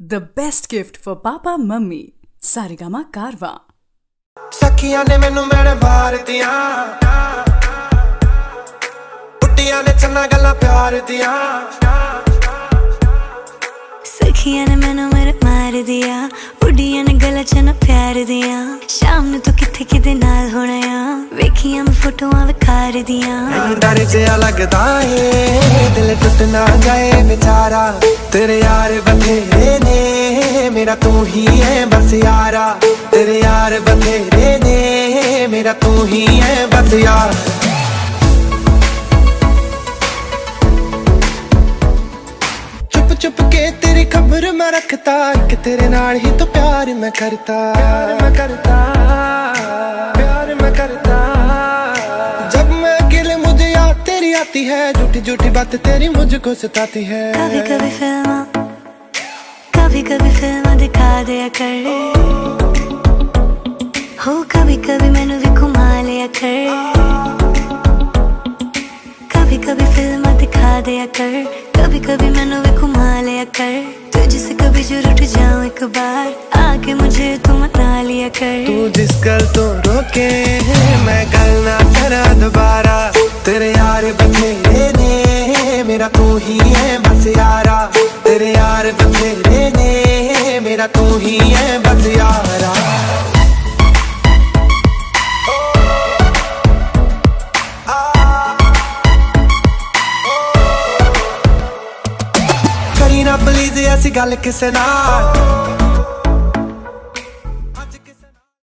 The best gift for Papa Mummy Saregama कारवा। सखियां ने मैनू मेरे बार दिया, बुटिया ने चना गला प्यार दिया। सखियां ने मैनू मेरे मार दिया, बुटिया ने गला चना प्यार दिया। शाम नू तो किथे किदे नाल होना या, वेखियां मैं फोटोआं विखार दिया। डर जिहा लगदा है दिल टुट ना जाए बेचारा, तेरे यार बथेरे ने मेरा तू ही है बस यारा। तेरे यार बथेरे ने मेरा तू ही है बस यार। चुप चुप के तेरी खबर मैं रखता, कि तेरे नाल ही तो प्यार मैं करता। प्यार मैं करता, प्यार मैं करता। जब मैं अकेले मुझे याद तेरी आती है, झूठी झूठी बात तेरी मुझको सताती है। कभी फिल्म दिखा दिया कर हो, कभी कभी मैनू भी घुमा लिया कर। कभी फिल्म दिखा दिया कर, कभी कभी मैनू भी घुमा लिया कर। तुझसे कभी जो रूठ जाऊं एक बार, आके मुझे तू मना लिया कर। तू जिस गल तो रोके मैं गल ना करा दोबारा, तेरे यार बथेरे ने मेरा तू ही है बस यारा। तेरे यार बथेरे ने मेरा तू ही है बस यारा। करी ना प्लीज ऐसी गल किसे नाल,